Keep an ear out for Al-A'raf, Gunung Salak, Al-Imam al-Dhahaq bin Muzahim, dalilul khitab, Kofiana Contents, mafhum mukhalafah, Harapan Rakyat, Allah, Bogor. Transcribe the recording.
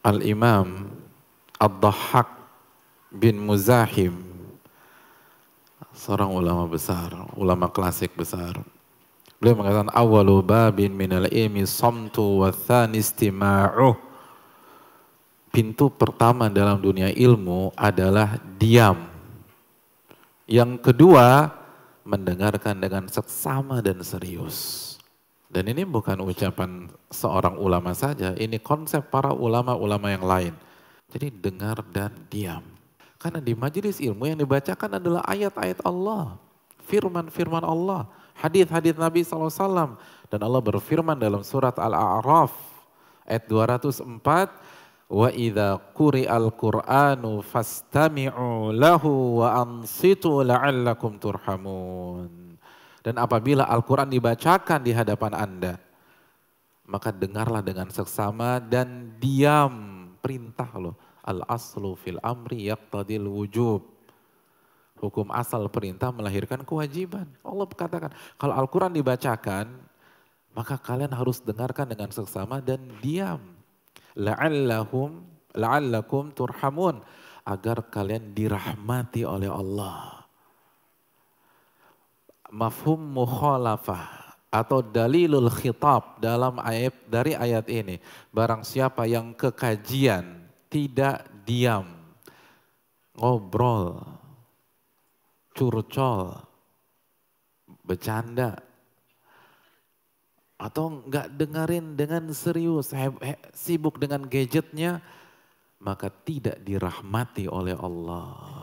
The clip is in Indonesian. Al-Imam al-Dhahaq bin Muzahim, seorang ulama besar, ulama klasik besar. Beliau mengatakan, awalu babin minal ilmi samtu wa thani istima'uh. Pintu pertama dalam dunia ilmu adalah diam. Yang kedua, mendengarkan dengan seksama dan serius. Dan ini bukan ucapan seorang ulama saja, ini konsep para ulama-ulama yang lain. Jadi dengar dan diam. Karena di majelis ilmu yang dibacakan adalah ayat-ayat Allah, firman-firman Allah, hadis-hadis Nabi SAW. Dan Allah berfirman dalam surat Al-A'raf ayat 204, وَإِذَا قُرِئَ الْقُرْآنُ فَاسْتَمِعُوا لَهُ وَأَنْصِتُوا لَعَلَّكُمْ تُرْحَمُونَ. Dan apabila Al-Quran dibacakan di hadapan Anda, maka dengarlah dengan seksama dan diam. Perintah loh. Al-aslu fil amri yaqtadil wujub. Hukum asal perintah melahirkan kewajiban. Allah katakan, kalau Al-Quran dibacakan, maka kalian harus dengarkan dengan seksama dan diam. La'allakum turhamun. Agar kalian dirahmati oleh Allah. Mafhum mukhalafah atau dalilul khitab dalam ayat, dari ayat ini, barang siapa yang kekajian tidak diam, ngobrol, curcol, bercanda, atau nggak dengerin dengan serius, sibuk dengan gadgetnya, maka tidak dirahmati oleh Allah.